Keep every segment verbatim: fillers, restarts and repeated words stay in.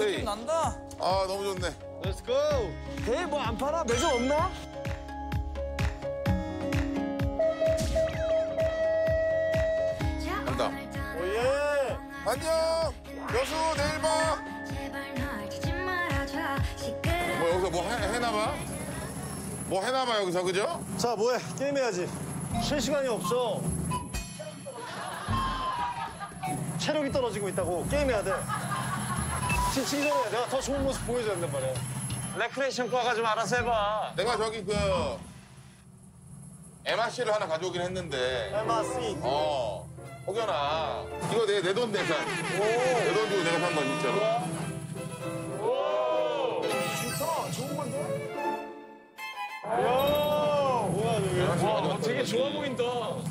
플레이. 난다. 아, 너무 좋네. Let's go. 에이, 뭐 안 팔아? 매점 없나? 간다. 오예. 안녕. 여수 내일 봐. 뭐 여기서 뭐 해, 해나봐? 뭐 해나봐 여기서, 그죠? 자, 뭐해? 게임해야지. 쉴 시간이 없어. 체력이 떨어지고 있다고. 게임해야 돼. 지치기 전에 내가 더 좋은 모습 보여줘야 된단 말이야. 레크레이션 과가 좀 알아서 해봐. 내가 저기 그 엠알씨를 하나 가져오긴 했는데. 엠알씨? 어. 혹여나. 이거 내, 내 돈 내산. 내 돈 주고 내가 산 건 진짜로. 오. 좋다. 좋은 건데? 오. 뭐야, 저게. 와, 되게 좋아 보인다.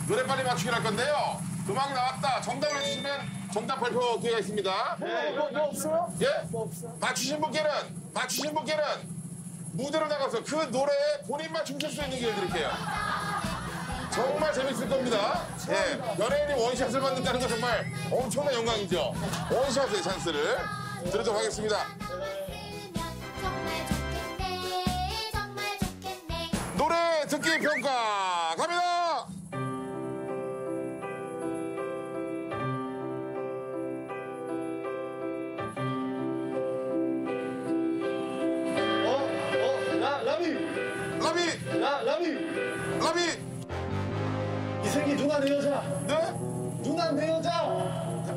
노래 빨리 맞추긴 할 건데요. 음악 나왔다. 정답을 해주시면 정답 발표 기회가 있습니다. 네, 뭐, 뭐 없어요? 예? 뭐 없어요? 맞추신 분께는, 맞추신 분께는 무대로 나가서 그 노래에 본인만 춤출 수 있는 기회를 드릴게요. 정말 재밌을 겁니다. 예, 연예인이 원샷을 받는다는 거 정말 엄청난 영광이죠. 원샷의 찬스를 드리도록 하겠습니다. 노래 듣기 평가 갑니다. 라, 라비! 라비! 이승기 누나 내 여자! 네? 누나 내 여자!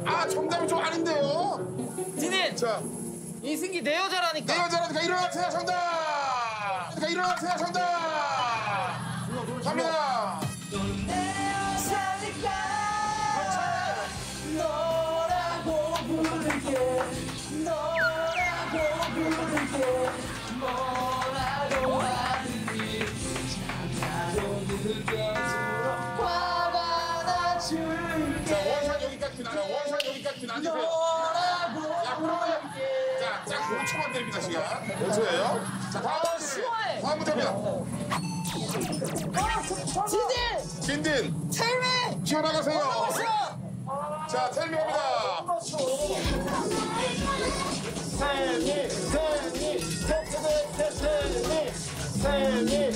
아, 정답이 좀 아닌데요? 딘딘! 자, 이승기 내 여자라니까! 내 여자라니까 일어나세요, 정답! 그러니까 일어나세요, 정답! 누나, 누나, 갑니다! 내 여자니까 너라고 부를게 너라고 부를게 자, 자, 오 초만 드립니다, 시간. 오 초예요. 자, 다음 시간. 다음 문제입니다. 딘딘! 딘딘! 탈미! 기어나가세요. 자, 탈미 갑니다. 탈미, 탈미, 탈미, 탈미, 탈미, 탈미, 탈미.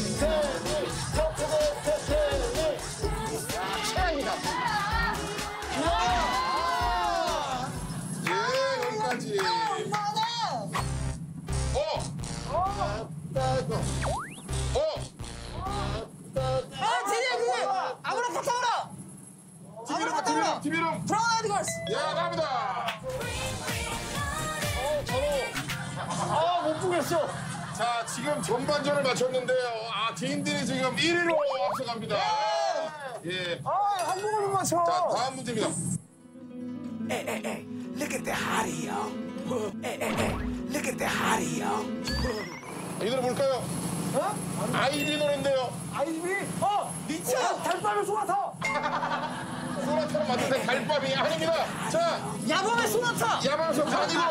김일웅! 브라운 아이드 걸스! 예, 갑니다! 어, 저로! 아, 못 보겠어! 자, 지금 전반전을 마쳤는데요. 아, 딘딘이 지금 일 위로 앞서갑니다. 예! 예. 아, 한 번을 못 맞춰! 자, 다음 문제입니다. 에이, 에이, 에이, look at the hottie, yo. 에이, 에이, 에이, look at the hottie, yo. 이 노래 뭘까요? 어? 아이비 노래인데요. 아이비? 어! 미쳐! 어, 달밤의 소나타! 소나타는 맞는데 달밤이 아닙니다. 자, 야밤의 소나타. 야밤의 소나타 아니고.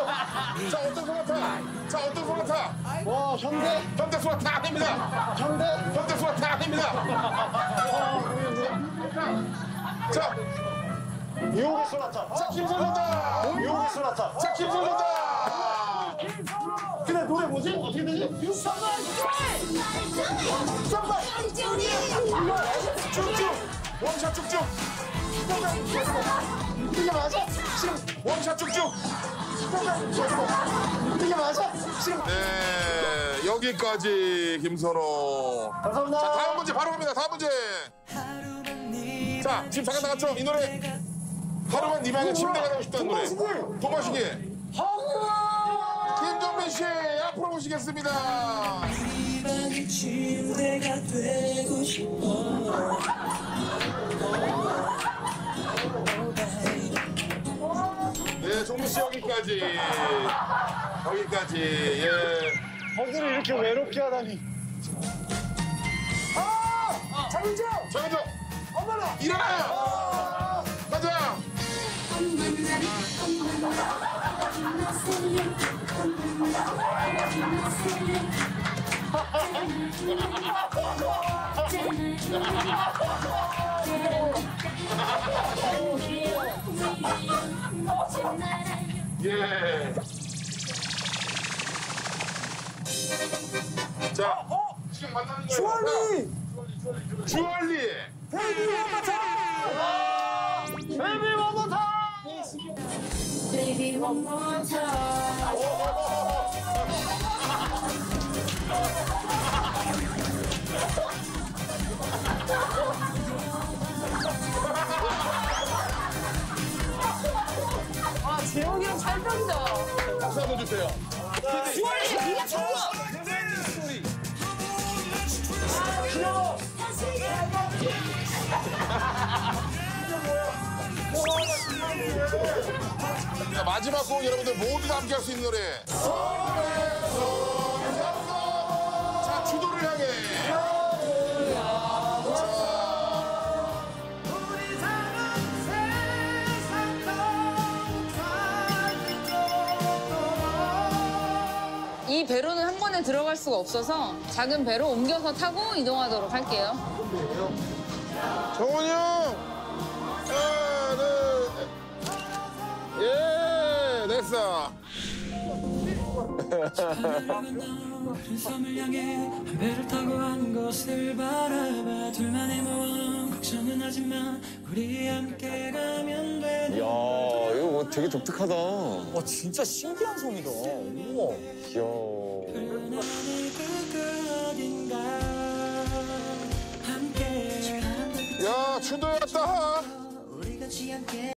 자, 어떤 소나타? 자, 어떤 소나타? 와, 현대. 현대 소나타 아닙니다. 현대. 현대 소나타 아닙니다. 자, 유옥의 손아탈. 자, 김선호다. 유옥의 손아탈. 자, 김선호다. 근데 노래 뭐지? 어떻게 되지? 삼번. 삼번. 쭉쭉. 원샷 쭉쭉. 이게 맞아? 지금 원샷 쭉쭉. 이게 맞아? 지금. 네, 여기까지 김선호. 감사합니다. 자, 다음 문제 바로 갑니다. 다음 문제. 자, 지금 잠깐 나갔죠? 이 노래. 하루만 네 방에 침대가 되고 싶다는 노래. 동방신기. 김정민 씨 앞으로 모시겠습니다. 네 방에 침대가 되고 싶어. 네, 종민 씨 여기까지. 여기까지. 예. 거기를 이렇게 외롭게 하다니. 아! 장윤정! 장윤정! 엄마나! 일어나요! 아! 가자! 예. 자, 어, 어? 지금 만나는 거예요. 주얼리! 주얼리! 주얼리! 주얼리! 베이비 원모타! 베이비 원모타! 베이비 원모타! 아, 재홍이 형 잘 뺀다. 박수 한번 주세요. 주얼리, 니가 쳐줘! 아, 귀여워! 자, 마지막 곡 여러분들 모두 다 함께 할 수 있는 노래. 자, 주도를 향해. 이 배로는 한 번에 들어갈 수가 없어서 작은 배로 옮겨서 타고 이동하도록 할게요. 정훈이 형! 하나, 둘, 예! 됐어! 이야, 이거 뭐 되게 독특하다. 와, 진짜 신기한 섬이다. 우와. 귀여워. 야, 춘도야 왔다.